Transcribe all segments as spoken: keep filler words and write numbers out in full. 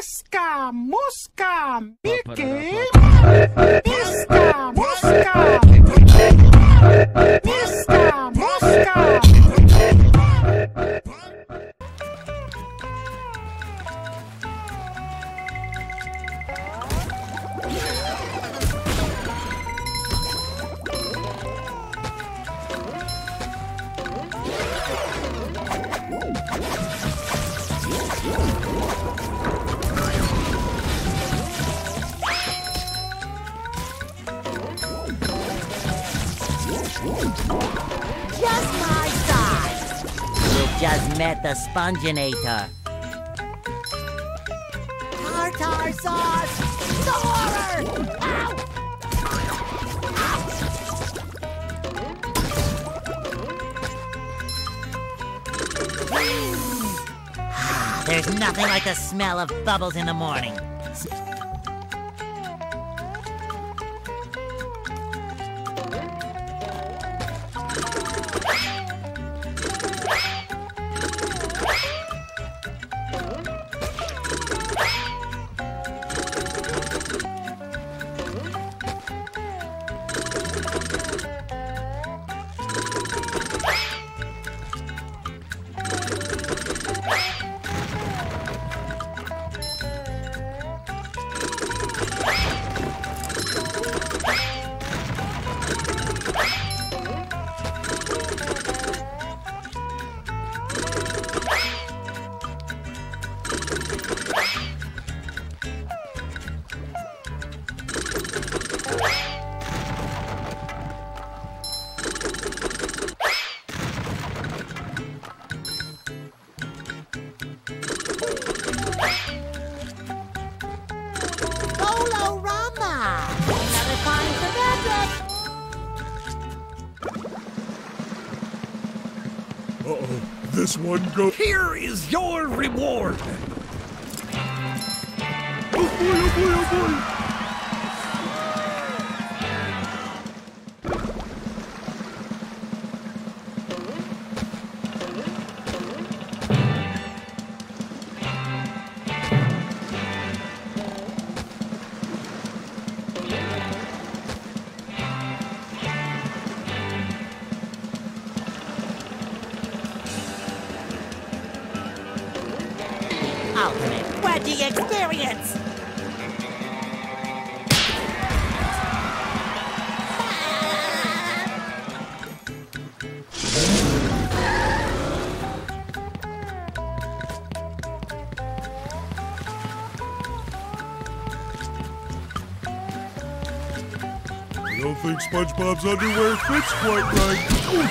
Pisca, mosca, Mickey. Pisca, mosca. Pisca, mosca. Just my size! You just met the Sponginator. Tartar sauce! The horror! Ow! Ow! There's nothing like the smell of bubbles in the morning. Uh-oh, this one goes. Here is your reward! Oh boy, oh boy, oh boy! Ultimate wacky experience! I don't think SpongeBob's underwear fits quite right. Ooh.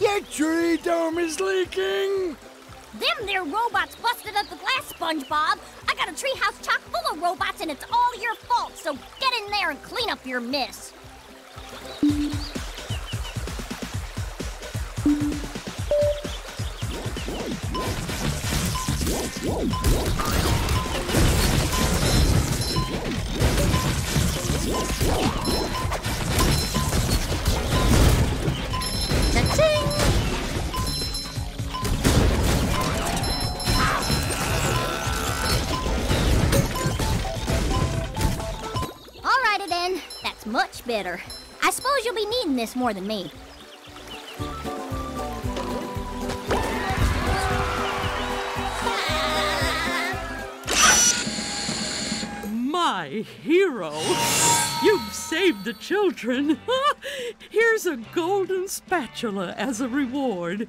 Your tree dome is leaking! Them there robots busted up the glass, SpongeBob! I got a treehouse chock full of robots and it's all your fault, so get in there and clean up your mess! Alrighty then. That's much better. I suppose you'll be needing this more than me. My hero! You've saved the children! Here's a golden spatula as a reward.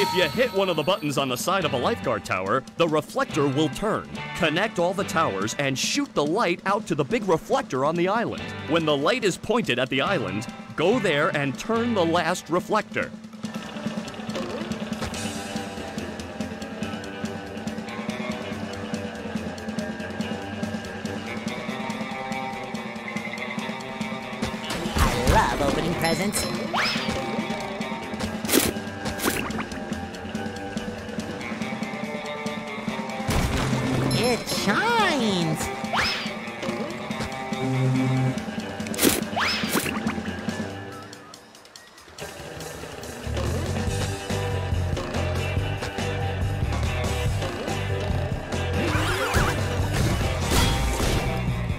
If you hit one of the buttons on the side of a lifeguard tower, the reflector will turn. Connect all the towers and shoot the light out to the big reflector on the island. When the light is pointed at the island, go there and turn the last reflector. I love opening presents. It shines!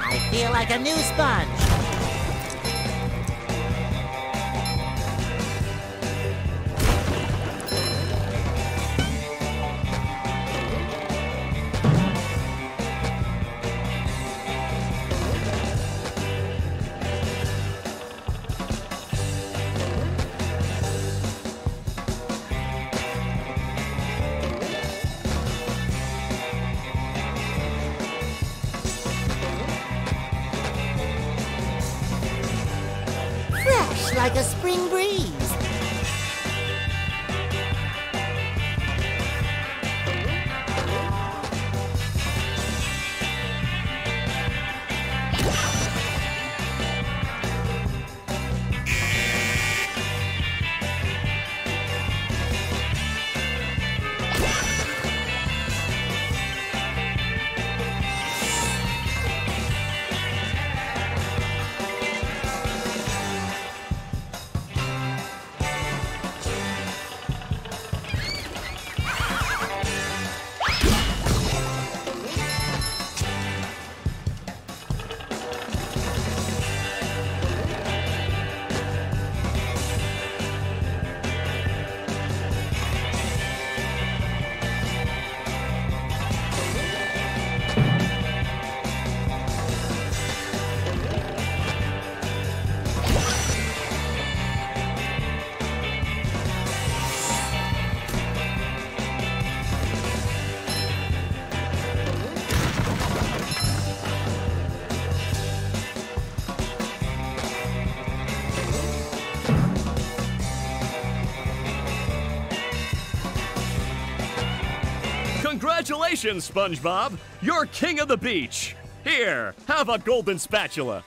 I feel like a new sponge! Like a spring breeze. Congratulations, SpongeBob! You're king of the beach! Here, have a golden spatula!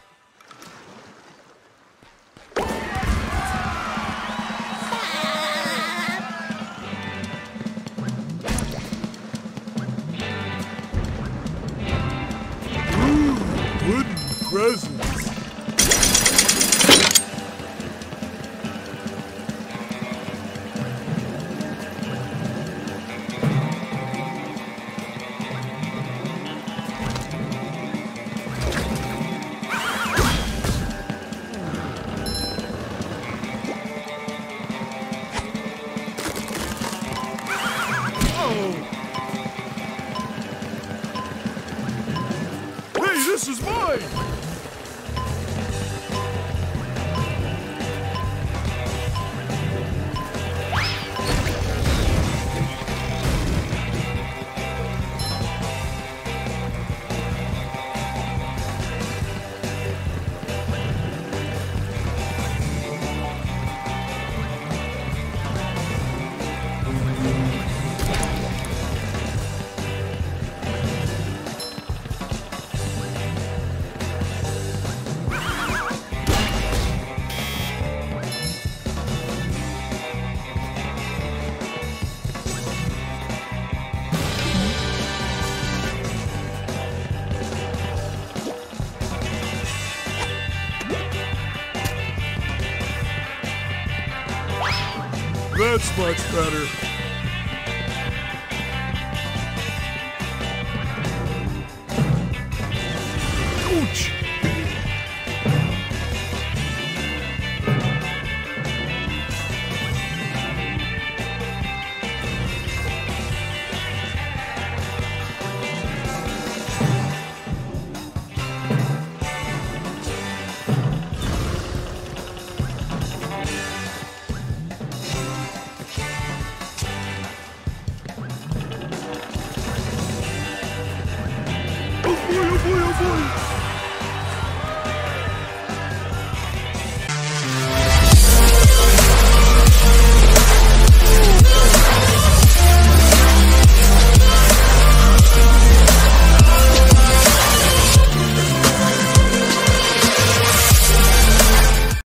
Ooh, wooden presents! This is mine! That's much better.